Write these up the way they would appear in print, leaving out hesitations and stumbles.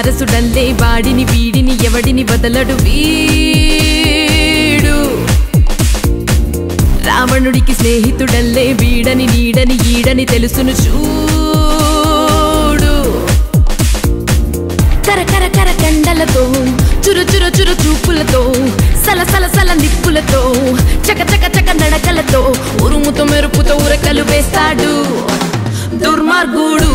వారసుడందే వాడిని వీడిని ఎవడిని వదలడు వీడు రావణుడికి స్నేహితుడల్లే వీడని నీడని ఈడని తెలుసును చూడు కరకర కర కండలతో చురు చురు చురు చూపులతో సల సల సల నిప్పులతో చక చక చక నడకలతో ఉరుముతో మెరుపుతో ఉరకలు వేస్తాడు దుర్మార్గుడు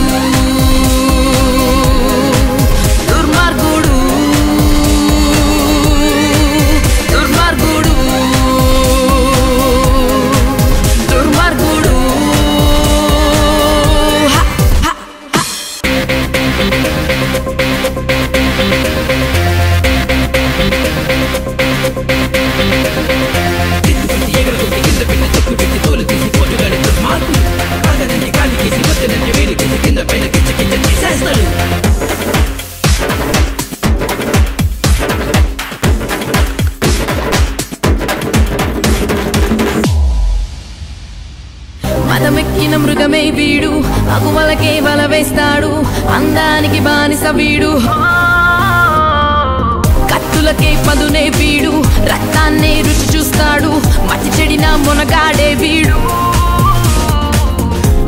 మదమెక్కిన మృగమే వీడు అగువలకే వల వేస్తాడు అందానికి బానిస వీడు కత్తులకే పదునే వీడు రక్తాన్నే రుచి చూస్తాడు మతి చెడిన మునగాడే వీడు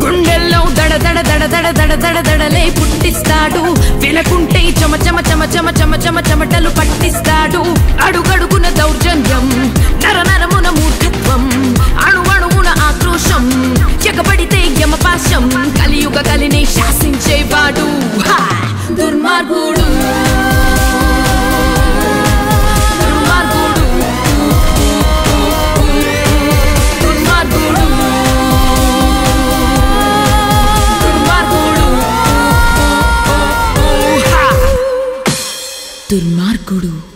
గుండెల్లో దడ దడ దడ దడ దడ దడ దడలే పుట్టిస్తాడు వినకుంటే చమ చమ చమ చమ చమ చమ చెమటలు పట్టిస్తాడు అడుగడుగున దౌర్జన్యం నర నరమున మూర్ఖత్వం అణువణువున ఆక్రోశం ఎగబడితే యమపాశం కలియుగ కలిని శాసించేవాడు దుర్మార్గుడు దుర్మార్గుడు.